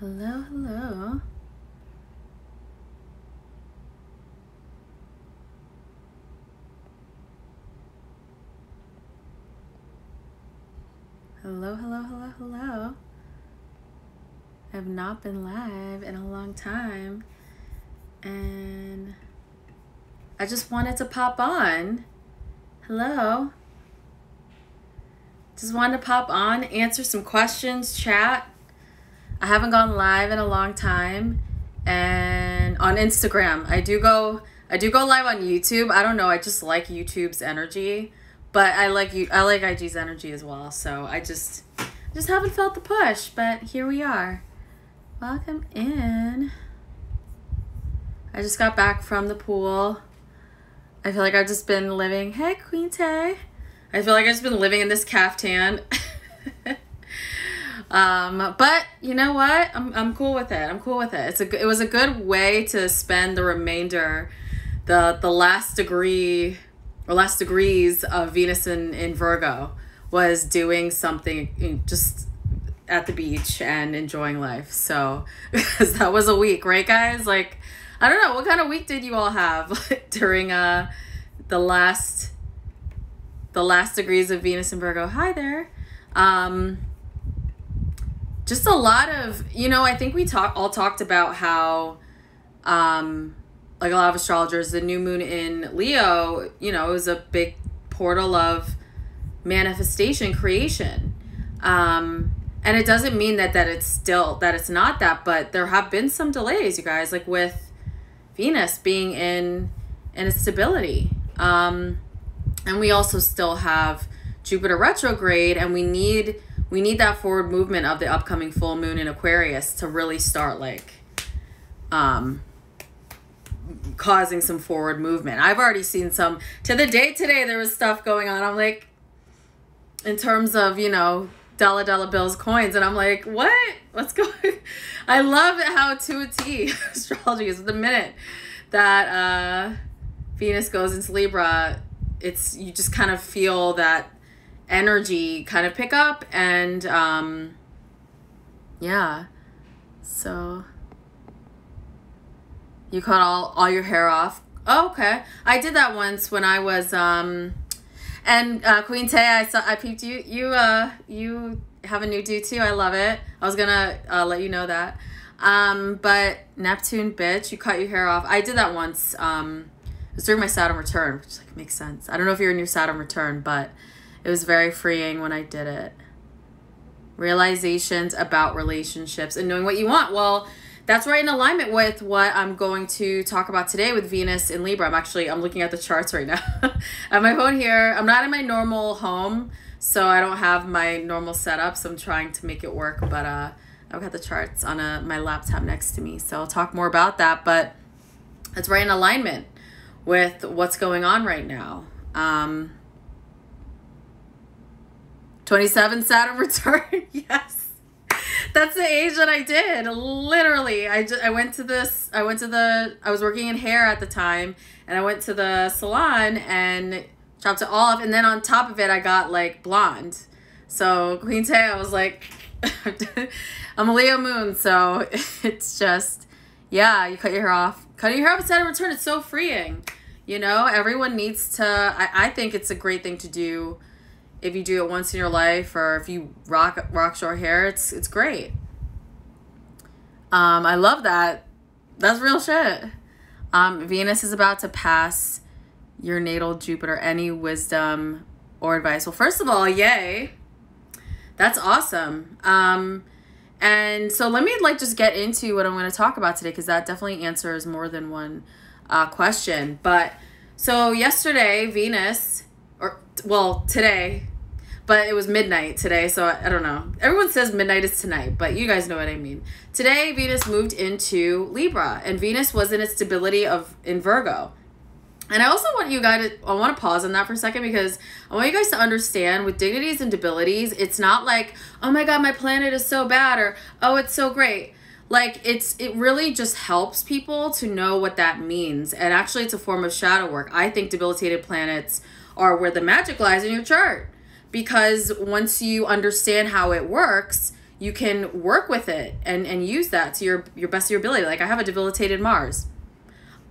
Hello, hello. Hello, hello, hello, hello. I've not been live in a long time, and I just wanted to pop on. Hello. Just wanted to pop on, answer some questions, chat. I haven't gone live in a long time, and on Instagram. I do go live on YouTube. I don't know, I just like YouTube's energy, but I like IG's energy as well. So I just haven't felt the push, but here we are. Welcome in. I just got back from the pool. I feel like I've just been living. Hey, Queen Tay. I feel like I've just been living in this caftan. But you know what? I'm cool with it. I'm cool with it. It was a good way to spend the remainder, the last degree or last degrees of Venus in Virgo, was doing something just at the beach and enjoying life. So because that was a week, right, guys? Like, I don't know, what kind of week did you all have during the last degrees of Venus in Virgo? Hi there. Just a lot of, you know, I think we all talked about how, like a lot of astrologers, the new moon in Leo, you know, it was a big portal of manifestation, creation. And it doesn't mean that it's not that, but there have been some delays, you guys, like with Venus being in its stability. And we also still have Jupiter retrograde, and we need that forward movement of the upcoming full moon in Aquarius to really start like causing some forward movement. I've already seen some to the day today. There was stuff going on. I'm like, in terms of, you know, dollar bills, coins, and I'm like, what? What's going on? I love how to a T astrology is. The minute that Venus goes into Libra, you just kind of feel that energy kind of pick up, and yeah. So you cut all your hair off. Oh, okay. I did that once when I was Queen Tay, I peeped you have a new do too. I love it. I was gonna let you know that. But Neptune, bitch, you cut your hair off. I did that once. It was during my Saturn return, which like makes sense. I don't know if you're in your Saturn return, but it was very freeing when I did it. Realizations about relationships and knowing what you want. Well, that's right in alignment with what I'm going to talk about today with Venus in Libra. I'm looking at the charts right now. I have my phone here. I'm not in my normal home, so I don't have my normal setup. So I'm trying to make it work, but I've got the charts on my laptop next to me. So I'll talk more about that, but that's right in alignment with what's going on right now. 27 Saturn return. Yes, that's the age that I did. Literally, I was working in hair at the time, and I went to the salon and chopped it all off, and then on top of it, I got like blonde. So Queen Tay, I was like, I'm a Leo moon, so it's just, yeah, you cut your hair off. Cutting your hair off at Saturn return, it's so freeing. You know, everyone needs to. I think it's a great thing to do. If you do it once in your life, or if you rock short hair, it's great. I love that. That's real shit. Venus is about to pass your natal Jupiter. Any wisdom or advice? Well, first of all, yay. That's awesome. And so let me like just get into what I'm going to talk about today, because that definitely answers more than one question. But so yesterday, Venus... well, today, but it was midnight today, so I don't know. Everyone says midnight is tonight, but you guys know what I mean. Today, Venus moved into Libra, and Venus was in its stability in Virgo. And I also want you guys to, I want to pause on that for a second, because I want you guys to understand with dignities and debilities, it's not like, oh my God, my planet is so bad, or oh, it's so great. Like, it really just helps people to know what that means. And actually, it's a form of shadow work. I think debilitated planets are where the magic lies in your chart, because once you understand how it works, you can work with it and use that to your best of your ability. Like, I have a debilitated Mars.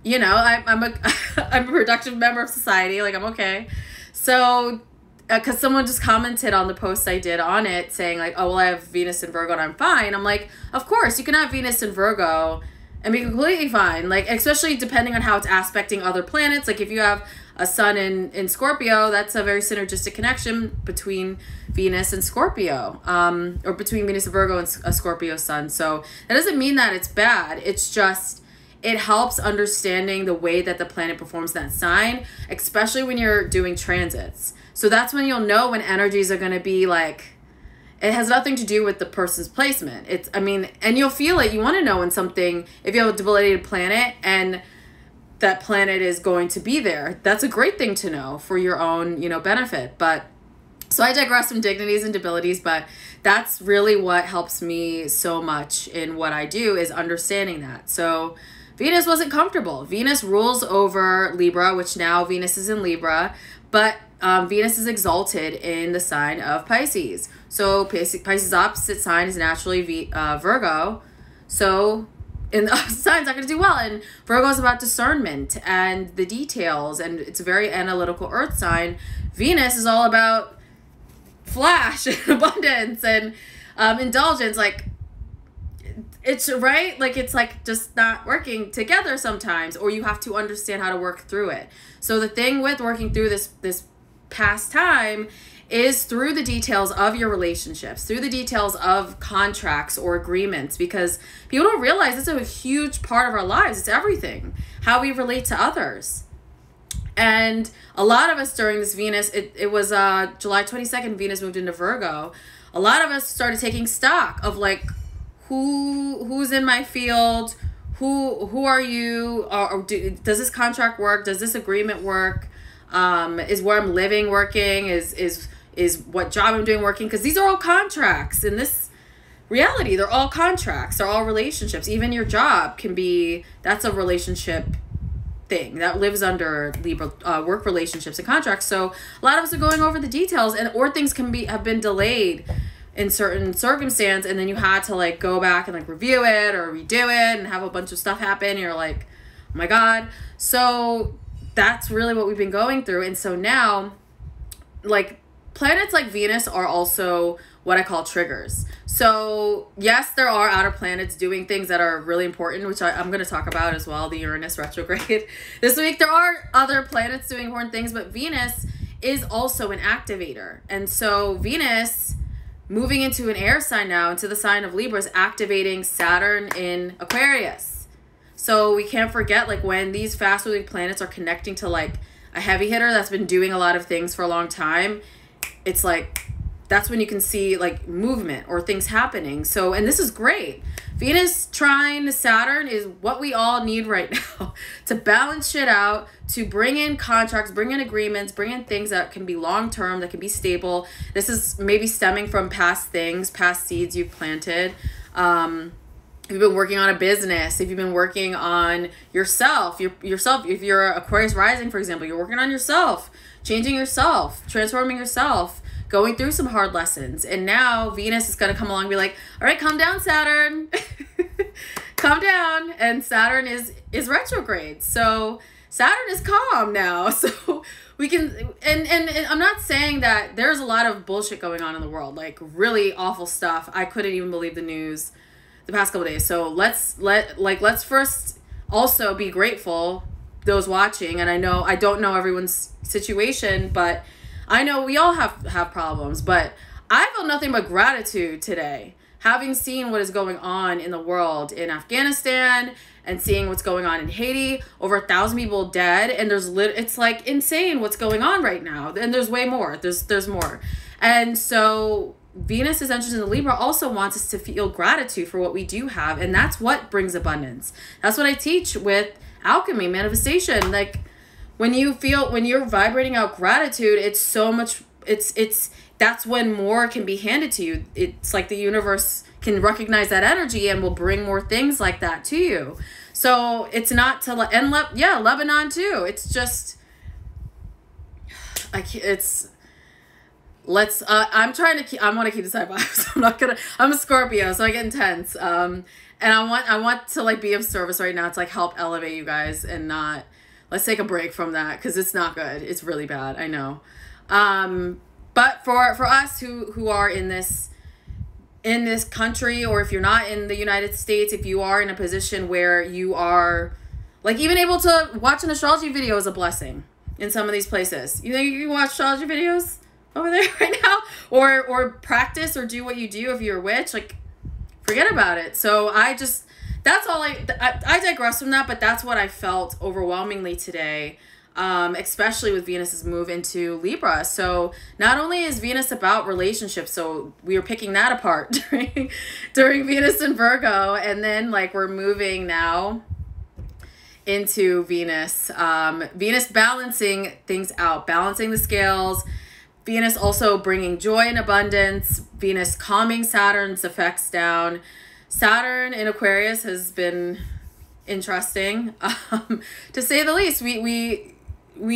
You know, I'm a productive member of society. Like, I'm okay. So, because someone just commented on the post I did on it saying like, oh, well, I have Venus in Virgo and I'm fine. I'm like, of course, you can have Venus in Virgo and be completely fine. Like, especially depending on how it's aspecting other planets. Like, if you have a sun in Scorpio, that's a very synergistic connection between Venus and Scorpio, or between Venus and Virgo and a Scorpio sun. So that doesn't mean that it's bad. It's just, it helps understanding the way that the planet performs that sign, especially when you're doing transits. So that's when you'll know when energies are going to be like, it has nothing to do with the person's placement. It's, I mean, and you'll feel it. You want to know when something, if you have a debilitated planet and that planet is going to be there, that's a great thing to know for your own, you know, benefit. But so I digress from dignities and debilities, but that's really what helps me so much in what I do is understanding that. So Venus wasn't comfortable. Venus rules over Libra, which now Venus is in Libra, but Venus is exalted in the sign of Pisces. So Pisces' opposite sign is naturally Virgo. So in the sign's not going to do well. And Virgo is about discernment and the details, and it's a very analytical earth sign. Venus is all about flash and abundance and indulgence. Like, it's right, like it's like just not working together sometimes, or you have to understand how to work through it. So the thing with working through this past time is through the details of your relationships, through the details of contracts or agreements, because people don't realize it's a huge part of our lives. It's everything, how we relate to others. And a lot of us during this Venus, it was July 22nd, Venus moved into Virgo. A lot of us started taking stock of like, who's in my field, who are you, or does this contract work, does this agreement work, is where I'm living working, is what job I'm doing working, because these are all contracts in this reality. They're all contracts, they're all relationships. Even your job can be, that's a relationship thing that lives under Libra, work relationships and contracts. So a lot of us are going over the details, and or things can be have been delayed in certain circumstance, and then you had to like go back and like review it or redo it and have a bunch of stuff happen. And you're like, oh my God. So that's really what we've been going through. And so now, like, planets like Venus are also what I call triggers. So yes, there are outer planets doing things that are really important, which I'm going to talk about as well, the Uranus retrograde this week. There are other planets doing important things, but Venus is also an activator. And so Venus moving into an air sign now, into the sign of Libra, is activating Saturn in Aquarius. So we can't forget like when these fast moving planets are connecting to like a heavy hitter that's been doing a lot of things for a long time, it's like, that's when you can see like movement or things happening. So, and this is great. Venus trine Saturn is what we all need right now to balance shit out, to bring in contracts, bring in agreements, bring in things that can be long-term, that can be stable. This is maybe stemming from past things, past seeds you've planted. If you've been working on a business, if you've been working on yourself, if you're Aquarius rising, for example, you're working on yourself, changing yourself, transforming yourself, going through some hard lessons. And now Venus is going to come along and be like, all right, calm down, Saturn. Calm down. And Saturn is retrograde. So Saturn is calm now. So we can, and I'm not saying that there's a lot of bullshit going on in the world, like really awful stuff. I couldn't even believe the news the past couple of days. So let's first also be grateful, those watching. And I know, I don't know everyone's situation, but I know we all have problems, but I feel nothing but gratitude today, having seen what is going on in the world in Afghanistan and seeing what's going on in Haiti, over 1,000 people dead. And it's like insane what's going on right now. And there's way more, there's more. And so Venus is entrance into Libra also wants us to feel gratitude for what we do have. And that's what brings abundance. That's what I teach with alchemy, manifestation. Like, when you're vibrating out gratitude, it's so much, that's when more can be handed to you. It's like the universe can recognize that energy and will bring more things like that to you. So it's not to, and yeah, Lebanon too. It's just, Let's, I want to keep the side vibes. I'm a Scorpio, so I get intense. And I want to like be of service right now to like help elevate you guys and not, let's take a break from that. 'Cause it's not good. It's really bad. I know. But for us who are in this country, or if you're not in the United States, if you are in a position where you are like even able to watch an astrology video is a blessing in some of these places. You think you can watch astrology videos over there right now, or practice or do what you do if you're a witch, like forget about it. So I just, that's all I digress from that, but that's what I felt overwhelmingly today. Especially with Venus's move into Libra. So not only is Venus about relationships, so we were picking that apart during Venus and Virgo, and then like we're moving now into Venus. Venus balancing things out, balancing the scales. Venus also bringing joy and abundance. Venus calming Saturn's effects down. Saturn in Aquarius has been interesting, to say the least. We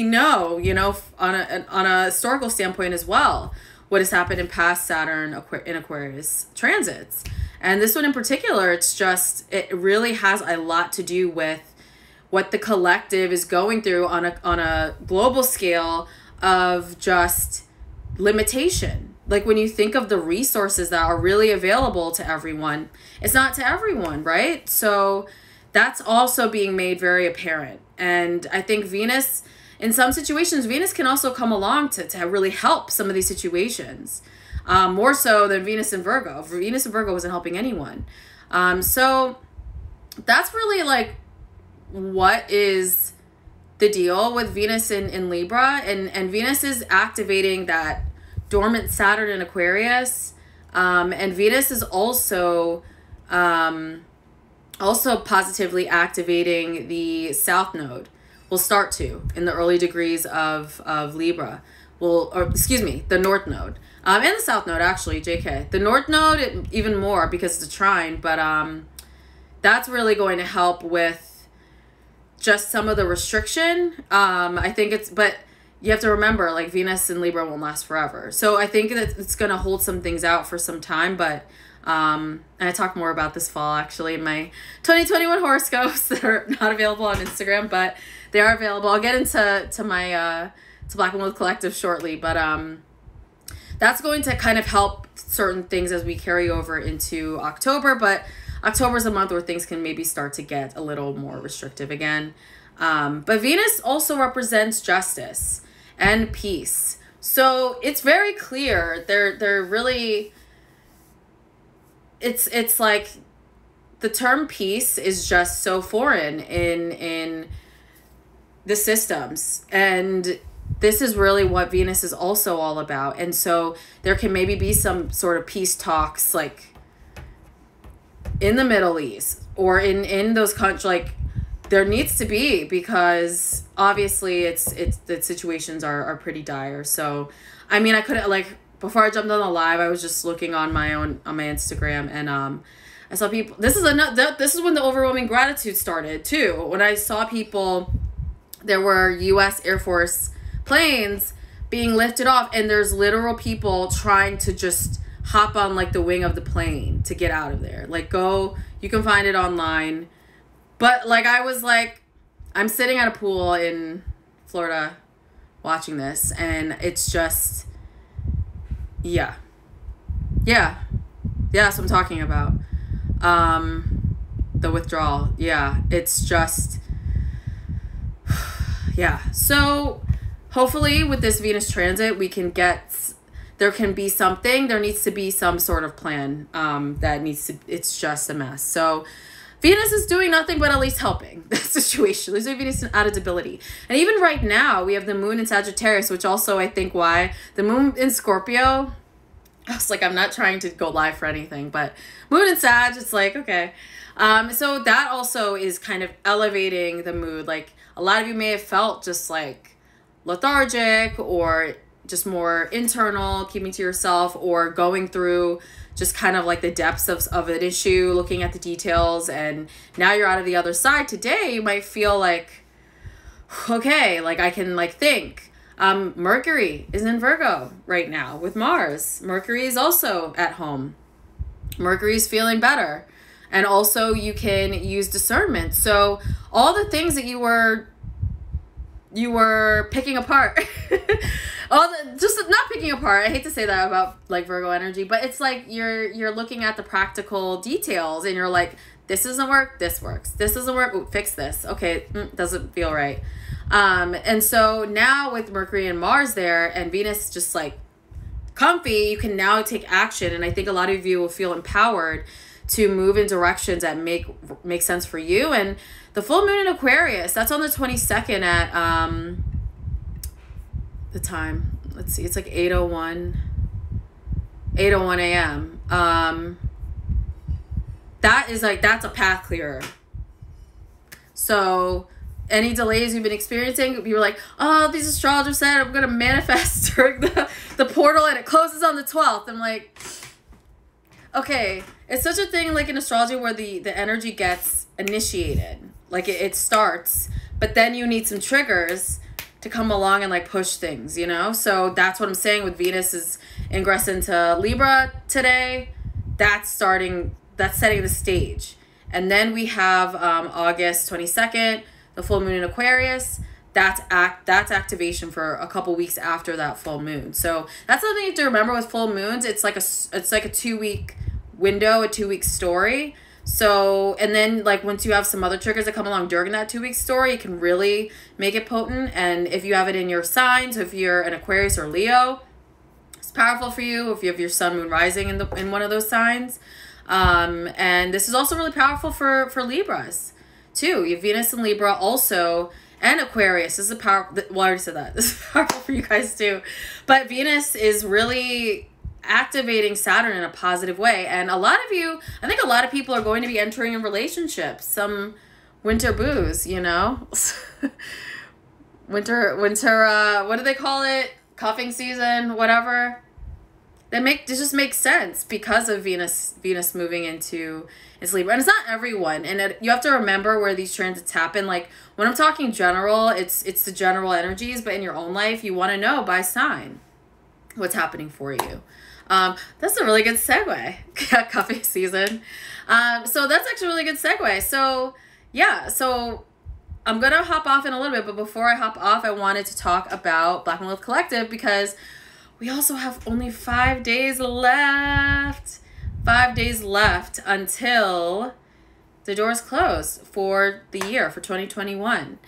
know, you know, on a historical standpoint as well, what has happened in past Saturn in Aquarius transits. And this one in particular, it's just, it really has a lot to do with what the collective is going through on a global scale of just limitation. Like when you think of the resources that are really available to everyone, it's not to everyone, right? So that's also being made very apparent. And I think Venus, in some situations, Venus can also come along to really help some of these situations, more so than Venus and Virgo. Venus and Virgo wasn't helping anyone. So that's really like what is the deal with Venus in Libra. And Venus is activating that dormant Saturn in Aquarius. And Venus is also positively activating the South Node. We'll start to in the early degrees of Libra. The North Node, and the South Node, actually, JK. The North Node even more because it's a trine, but that's really going to help with just some of the restriction. I think it's, but you have to remember, like Venus and Libra won't last forever. So I think that it's going to hold some things out for some time, but and I talk more about this fall actually in my 2021 horoscopes that are not available on Instagram, but they are available. I'll get into Black Moon Lilith Collective shortly, but that's going to kind of help certain things as we carry over into October. But October is a month where things can maybe start to get a little more restrictive again. But Venus also represents justice and peace, so it's very clear they're really. It's like the term peace is just so foreign in the systems. And this is really what Venus is also all about. And so there can maybe be some sort of peace talks like in the Middle East or in those countries, like there needs to be, because obviously it's the situations are pretty dire. So, I mean, I couldn't like, before I jumped on the live, I was just looking on my own, on my Instagram, and I saw people, this is when the overwhelming gratitude started too. When I saw people, there were US Air Force planes being lifted off, and there's literal people trying to just hop on like the wing of the plane to get out of there. Like go, you can find it online. But like, I was like, I'm sitting at a pool in Florida watching this, and it's just, yeah, that's what I'm talking about. The withdrawal. Yeah, it's just, yeah. So hopefully with this Venus transit, we can get, there can be something, there needs to be some sort of plan that needs to, it's just a mess. So Venus is doing nothing but at least helping the situation. There's a Venus in adaptability. And even right now, we have the moon in Sagittarius, which also I think why the moon in Scorpio, I was like, I'm not trying to go live for anything, but moon in Sag, it's like, okay. So that also is kind of elevating the mood. Like a lot of you may have felt just like lethargic or just more internal, keeping to yourself, or going through just kind of like the depths of an issue, looking at the details, and now you're out of the other side. Today, you might feel like, okay, like I can like think, Mercury is in Virgo right now with Mars. Mercury is also at home. Mercury is feeling better. And also you can use discernment. So all the things that you were picking apart, just not picking apart. I hate to say that about like Virgo energy, but it's like you're looking at the practical details and you're like, this doesn't work. This works. This doesn't work. Ooh, fix this. Okay. Doesn't feel right. And so now with Mercury and Mars there and Venus just like comfy, you can now take action. And I think a lot of you will feel empowered to move in directions that make sense for you. And the full moon in Aquarius, that's on the 22nd at the time, let's see, it's like 8:01 a.m. That is like, that's a path clearer. So any delays you've been experiencing, you were like, oh, these astrologers said I'm gonna manifest during the portal and it closes on the 12th. I'm like, okay, it's such a thing like in astrology where the energy gets initiated, like it starts, but then you need some triggers to come along and like push things, you know? So that's what I'm saying with Venus is ingress into Libra today. That's starting, that's setting the stage. And then we have August 22nd, the full moon in Aquarius. That's activation for a couple weeks after that full moon. So that's something you have to remember with full moons. It's like a 2-week window, a 2-week story. So, and then like once you have some other triggers that come along during that 2-week story, you can really make it potent. And if you have it in your sign, so if you're an Aquarius or Leo, it's powerful for you. If you have your sun, moon, rising in one of those signs. And this is also really powerful for Libras too. You have Venus in Libra also. And Aquarius, this is a powerful, well, I already said that. This is powerful for you guys too. But Venus is really activating Saturn in a positive way. And a lot of you, I think a lot of people are going to be entering in relationships, some winter booze, you know? winter, what do they call it? Cuffing season, whatever. It just makes sense because of Venus moving into Libra. And it's not everyone. And you have to remember where these transits happen. Like when I'm talking general, it's the general energies, but in your own life, you want to know by sign what's happening for you. That's a really good segue. Cuffing season. So that's actually a really good segue. So yeah, so I'm going to hop off in a little bit, but before I hop off, I wanted to talk about Black Moon Lilith Collective because we also have only 5 days left. 5 days left until the doors close for the year, for 2021.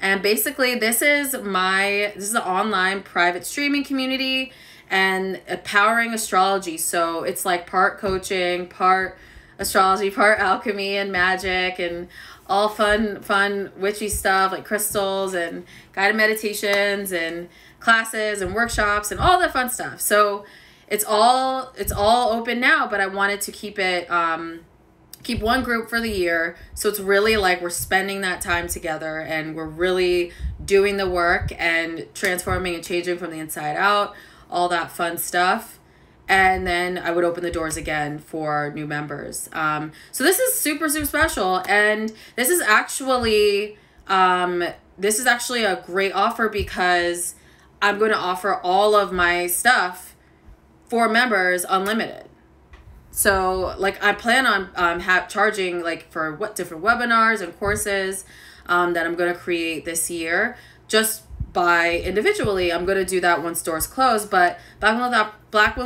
And basically this is an online private streaming community and empowering astrology. So it's like part coaching, part astrology, part alchemy and magic and all fun witchy stuff like crystals and guided meditations and classes and workshops and all the fun stuff. So it's all open now, but I wanted to keep it, keep one group for the year. So it's really like we're spending that time together and we're really doing the work and transforming and changing from the inside out, all that fun stuff. And then I would open the doors again for new members. So this is super, super special. And this is actually a great offer because I'm going to offer all of my stuff for members unlimited. So like I plan on charging like for what different webinars and courses that I'm going to create this year just by individually. I'm going to do that once doors close, but Black Moon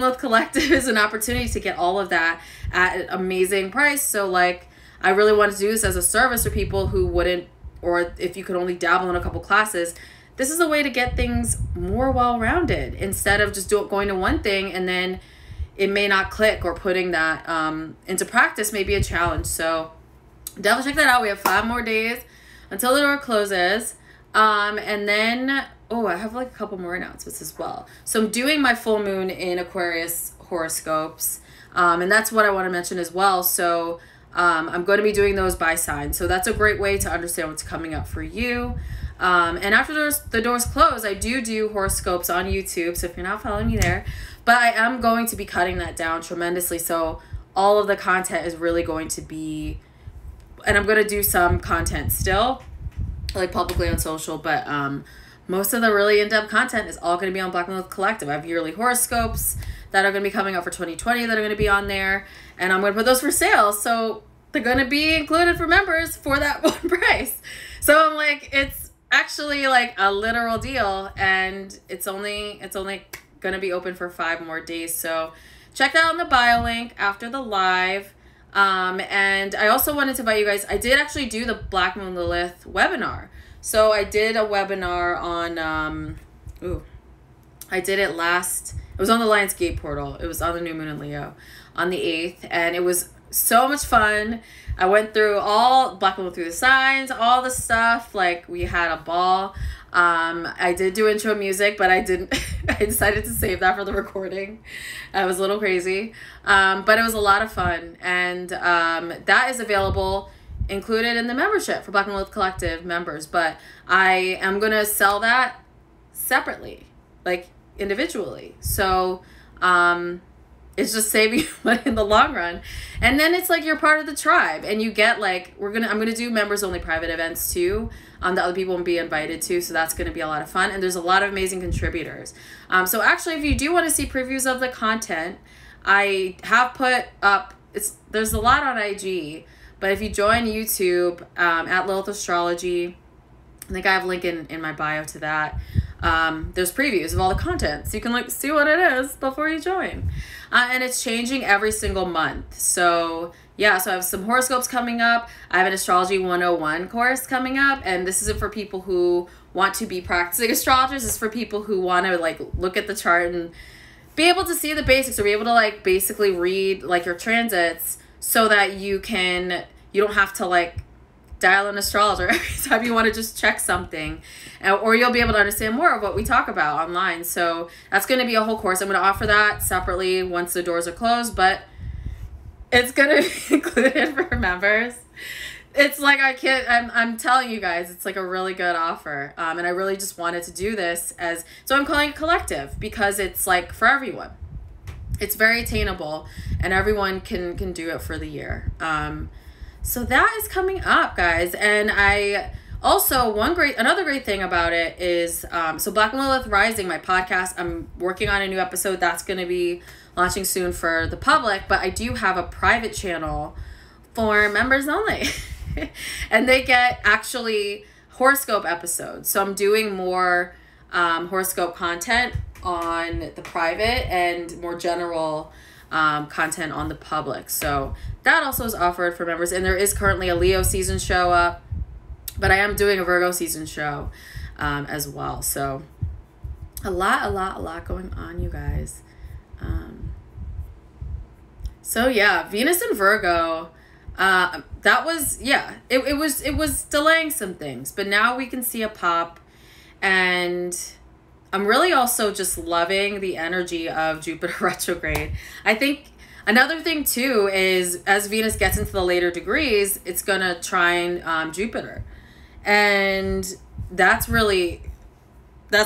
Lilith Collective is an opportunity to get all of that at an amazing price. So like I really want to do this as a service for people who wouldn't, or if you could only dabble in a couple classes. This is a way to get things more well-rounded instead of just going to one thing and then it may not click, or putting that into practice may be a challenge. So definitely check that out. We have 5 more days until the door closes. And then, oh, I have like a couple more announcements as well. So I'm doing my full moon in Aquarius horoscopes. And that's what I want to mention as well. So I'm going to be doing those by sign. So that's a great way to understand what's coming up for you. And after the doors close, I do horoscopes on YouTube. So if you're not following me there, but I am going to be cutting that down tremendously. So all of the content is really going to be, and I'm going to do some content still like publicly on social, but most of the really in-depth content is all going to be on Black Moon Lilith Collective. I have yearly horoscopes that are going to be coming out for 2020 that are going to be on there. And I'm going to put those for sale. So they're going to be included for members for that one price. So I'm like, it's actually like a literal deal. And it's only going to be open for 5 more days. So check that out in the bio link after the live. And I also wanted to invite you guys. I did actually do the Black Moon Lilith webinar. So I did a webinar on, I did it last, it was on the Lion's Gate portal. It was on the new moon in Leo on the 8th. And it was so much fun. I went through all, Black Moon through the signs, all the stuff. Like, we had a ball. I did do intro music, but I didn't, I decided to save that for the recording. I was a little crazy. But it was a lot of fun. And that is available included in the membership for Black Moon Lilith Collective members, but I am going to sell that separately, like individually. So it's just saving you money in the long run. And then it's like you're part of the tribe and you get like, I'm going to do members only private events too that other people will be invited to. So that's going to be a lot of fun. And there's a lot of amazing contributors. So actually, if you do want to see previews of the content, I have put up, there's a lot on IG. But if you join YouTube at Lilith Astrology, I think I have a link in my bio to that. There's previews of all the content. So you can like see what it is before you join. And it's changing every single month. So yeah, so I have some horoscopes coming up. I have an Astrology 101 course coming up. And this isn't for people who want to be practicing astrologers. It's for people who want to like look at the chart and be able to see the basics or be able to like basically read like your transits, so that you don't have to like dial an astrologer every time you want to just check something, or you'll be able to understand more of what we talk about online. So that's going to be a whole course. I'm going to offer that separately once the doors are closed, but it's going to be included for members. It's like, I'm telling you guys, it's like a really good offer. And I really just wanted to do this so I'm calling it collective because it's like for everyone. It's very attainable and everyone can do it for the year. So that is coming up, guys. And I also, another great thing about it is, so Black Moon Lilith Rising, my podcast, I'm working on a new episode that's going to be launching soon for the public, but I do have a private channel for members only and they get actually horoscope episodes. So I'm doing more horoscope content on the private and more general content on the public. So that also is offered for members. And there is currently a Leo season show up, but I am doing a Virgo season show as well. So a lot going on, you guys. So yeah, Venus and Virgo, that was, yeah, it was delaying some things, but now we can see a pop. And I'm really also just loving the energy of Jupiter retrograde. I think another thing too is as Venus gets into the later degrees, it's going to trine Jupiter. And that's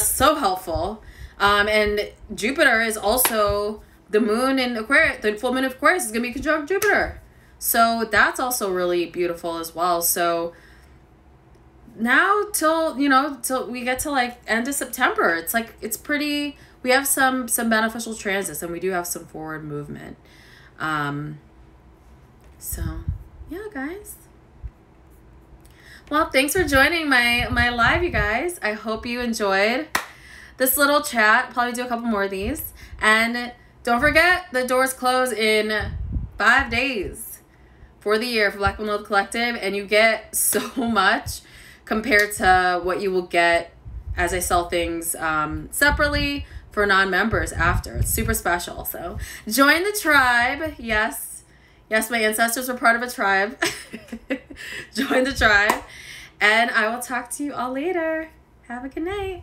so helpful. And Jupiter is also the moon in Aquarius, the full moon of Aquarius is going to be conjunct Jupiter. So that's also really beautiful as well. So now till we get to like end of September, it's like we have some beneficial transits and we do have some forward movement. So yeah, guys, well, thanks for joining my live, you guys. I hope you enjoyed this little chat. Probably do a couple more of these, and don't forget the doors close in 5 days for the year for Black Moon Lilith Collective, and you get so much compared to what you will get as I sell things separately for non-members after. It's super special. So join the tribe. Yes, my ancestors were part of a tribe. Join the tribe. And I will talk to you all later. Have a good night.